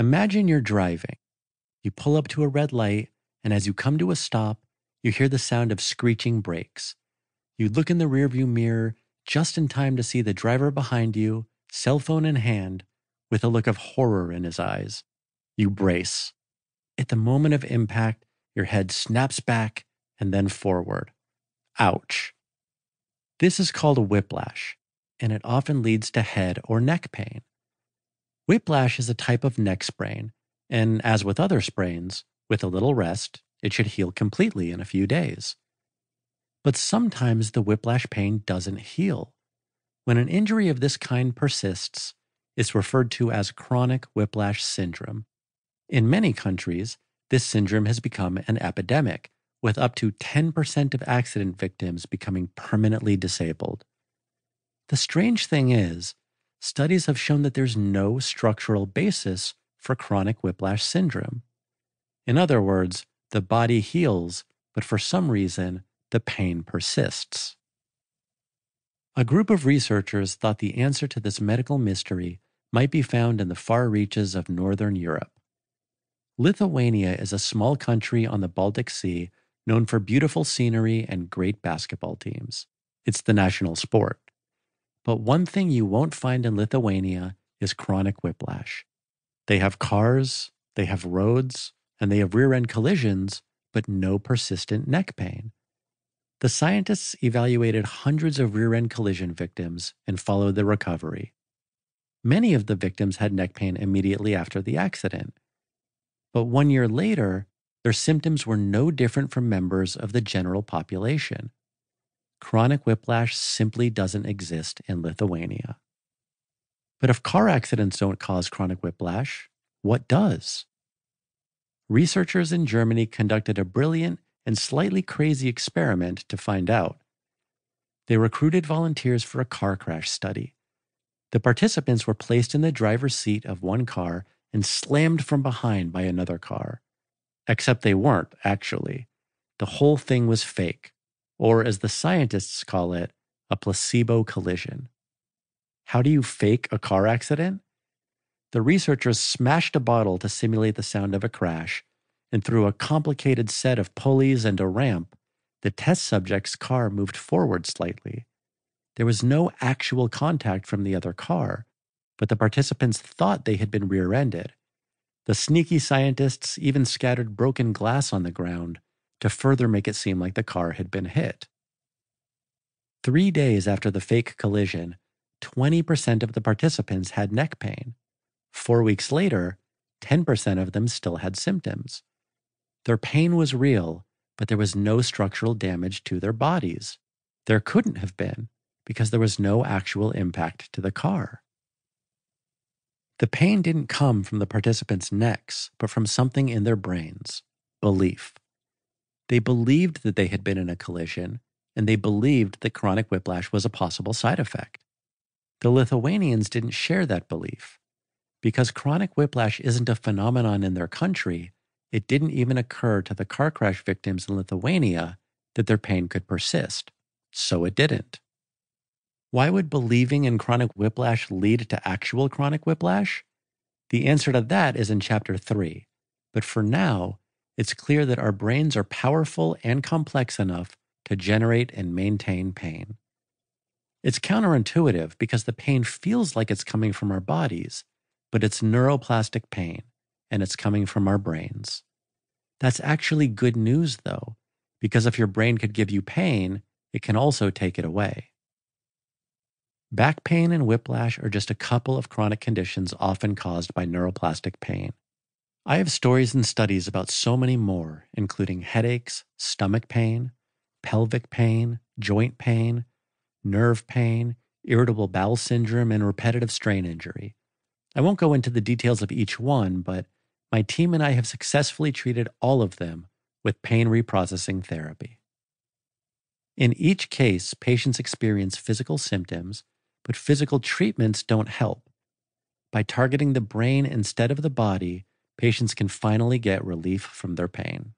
Imagine you're driving. You pull up to a red light, and as you come to a stop, you hear the sound of screeching brakes. You look in the rearview mirror just in time to see the driver behind you, cell phone in hand, with a look of horror in his eyes. You brace. At the moment of impact, your head snaps back and then forward. Ouch. This is called a whiplash, and it often leads to head or neck pain. Whiplash is a type of neck sprain, and as with other sprains, with a little rest, it should heal completely in a few days. But sometimes the whiplash pain doesn't heal. When an injury of this kind persists, it's referred to as chronic whiplash syndrome. In many countries, this syndrome has become an epidemic, with up to 10% of accident victims becoming permanently disabled. The strange thing is, studies have shown that there's no structural basis for chronic whiplash syndrome. In other words, the body heals, but for some reason, the pain persists. A group of researchers thought the answer to this medical mystery might be found in the far reaches of northern Europe. Lithuania is a small country on the Baltic Sea known for beautiful scenery and great basketball teams. It's the national sport. But one thing you won't find in Lithuania is chronic whiplash. They have cars, they have roads, and they have rear-end collisions, but no persistent neck pain. The scientists evaluated hundreds of rear-end collision victims and followed their recovery. Many of the victims had neck pain immediately after the accident. But 1 year later, their symptoms were no different from members of the general population. Chronic whiplash simply doesn't exist in Lithuania. But if car accidents don't cause chronic whiplash, what does? Researchers in Germany conducted a brilliant and slightly crazy experiment to find out. They recruited volunteers for a car crash study. The participants were placed in the driver's seat of one car and slammed from behind by another car. Except they weren't, actually. The whole thing was fake, or as the scientists call it, a placebo collision. How do you fake a car accident? The researchers smashed a bottle to simulate the sound of a crash, and through a complicated set of pulleys and a ramp, the test subject's car moved forward slightly. There was no actual contact from the other car, but the participants thought they had been rear-ended. The sneaky scientists even scattered broken glass on the ground to further make it seem like the car had been hit. 3 days after the fake collision, 20% of the participants had neck pain. 4 weeks later, 10% of them still had symptoms. Their pain was real, but there was no structural damage to their bodies. There couldn't have been, because there was no actual impact to the car. The pain didn't come from the participants' necks, but from something in their brains: belief. They believed that they had been in a collision, and they believed that chronic whiplash was a possible side effect. The Lithuanians didn't share that belief. Because chronic whiplash isn't a phenomenon in their country, it didn't even occur to the car crash victims in Lithuania that their pain could persist, so it didn't. Why would believing in chronic whiplash lead to actual chronic whiplash? The answer to that is in Chapter 3, but for now, it's clear that our brains are powerful and complex enough to generate and maintain pain. It's counterintuitive because the pain feels like it's coming from our bodies, but it's neuroplastic pain, and it's coming from our brains. That's actually good news, though, because if your brain could give you pain, it can also take it away. Back pain and whiplash are just a couple of chronic conditions often caused by neuroplastic pain. I have stories and studies about so many more, including headaches, stomach pain, pelvic pain, joint pain, nerve pain, irritable bowel syndrome, and repetitive strain injury. I won't go into the details of each one, but my team and I have successfully treated all of them with pain reprocessing therapy. In each case, patients experience physical symptoms, but physical treatments don't help. By targeting the brain instead of the body, patients can finally get relief from their pain.